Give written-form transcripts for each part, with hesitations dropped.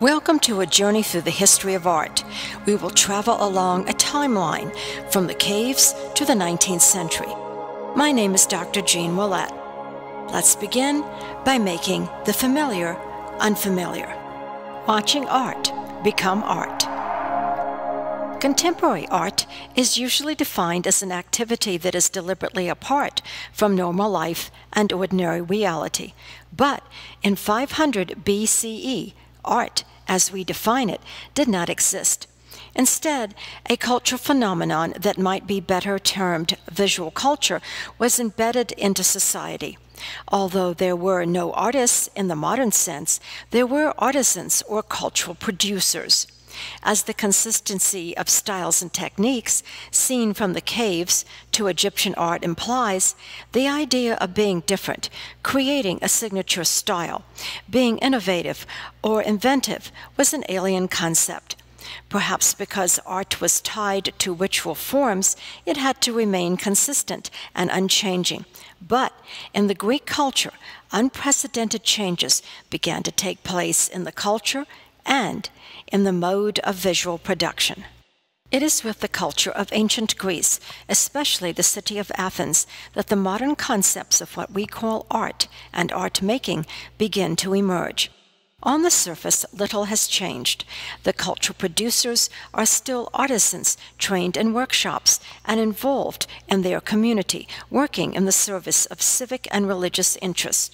Welcome to a journey through the history of art. We will travel along a timeline from the caves to the 19th century. My name is Dr. Jeanne Willette. Let's begin by making the familiar unfamiliar. Watching art become art. Contemporary art is usually defined as an activity that is deliberately apart from normal life and ordinary reality. But in 500 BCE, art, as we define it, did not exist. Instead, a cultural phenomenon that might be better termed visual culture was embedded into society. Although there were no artists in the modern sense, there were artisans or cultural producers. As the consistency of styles and techniques seen from the caves to Egyptian art implies, the idea of being different, creating a signature style, being innovative or inventive was an alien concept. Perhaps because art was tied to ritual forms, it had to remain consistent and unchanging. But in the Greek culture, unprecedented changes began to take place in the culture and in the mode of visual production. It is with the culture of ancient Greece, especially the city of Athens, that the modern concepts of what we call art and art-making begin to emerge. On the surface, little has changed. The cultural producers are still artisans trained in workshops and involved in their community, working in the service of civic and religious interests.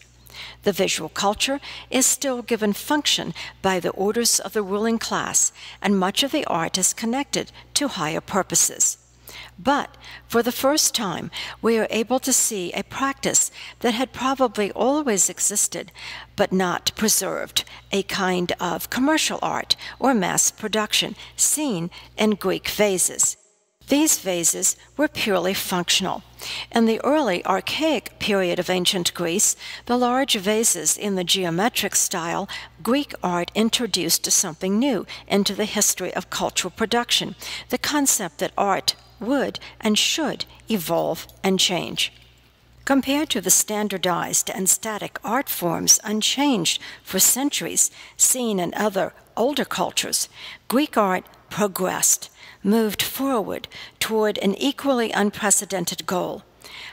The visual culture is still given function by the orders of the ruling class, and much of the art is connected to higher purposes. But for the first time, we are able to see a practice that had probably always existed, but not preserved, a kind of commercial art or mass production seen in Greek vases. These vases were purely functional. In the early archaic period of ancient Greece, the large vases in the geometric style, Greek art introduced something new into the history of cultural production, the concept that art would and should evolve and change. Compared to the standardized and static art forms unchanged for centuries seen in other older cultures, Greek art progressed, moved forward toward an equally unprecedented goal.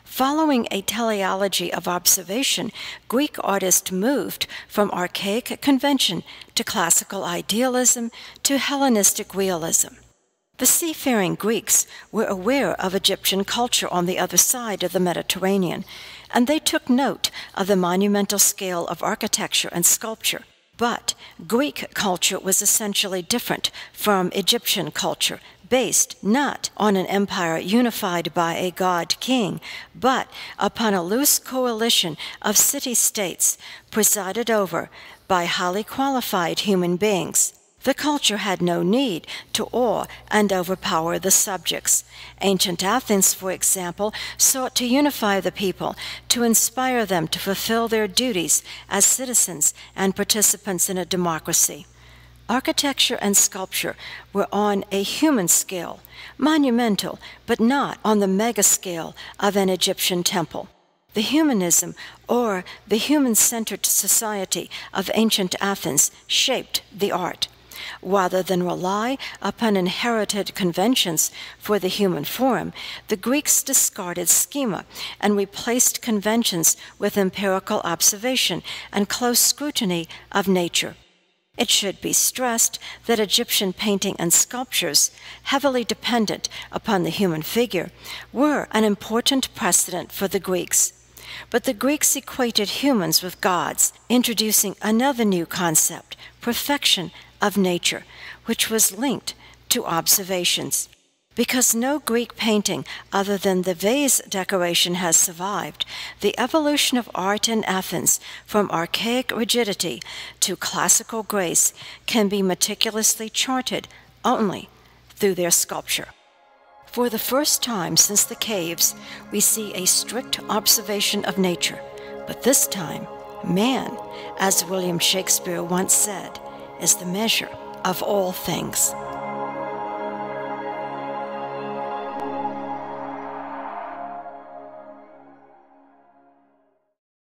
Following a teleology of observation, Greek artists moved from archaic convention to classical idealism to Hellenistic realism. The seafaring Greeks were aware of Egyptian culture on the other side of the Mediterranean, and they took note of the monumental scale of architecture and sculpture. But Greek culture was essentially different from Egyptian culture, based not on an empire unified by a god-king, but upon a loose coalition of city-states presided over by highly qualified human beings. The culture had no need to awe and overpower the subjects. Ancient Athens, for example, sought to unify the people, to inspire them to fulfill their duties as citizens and participants in a democracy. Architecture and sculpture were on a human scale, monumental, but not on the mega scale of an Egyptian temple. The humanism, or the human-centered society of ancient Athens, shaped the art. Rather than rely upon inherited conventions for the human form, the Greeks discarded schema and replaced conventions with empirical observation and close scrutiny of nature. It should be stressed that Egyptian painting and sculptures, heavily dependent upon the human figure, were an important precedent for the Greeks. But the Greeks equated humans with gods, introducing another new concept, perfection of nature, which was linked to observations. Because no Greek painting other than the vase decoration has survived, the evolution of art in Athens from archaic rigidity to classical grace can be meticulously charted only through their sculpture. For the first time since the caves, we see a strict observation of nature, but this time, man, as William Shakespeare once said, is the measure of all things.